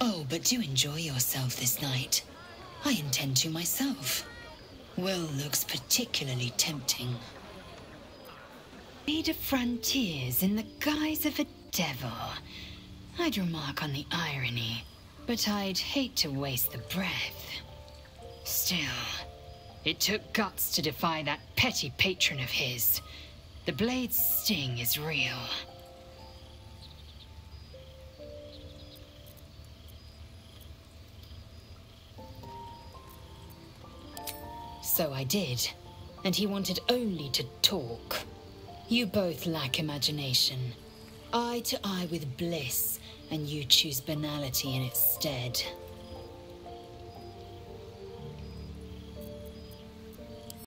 Oh, but do enjoy yourself this night. I intend to myself. Wyll looks particularly tempting. Bede frontiers in the guise of a devil. I'd remark on the irony, but I'd hate to waste the breath. Still, it took guts to defy that petty patron of his. The blade's sting is real. So I did, and he wanted only to talk. You both lack imagination. Eye to eye with bliss, and you choose banality in its stead.